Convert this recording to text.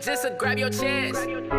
just grab your chance.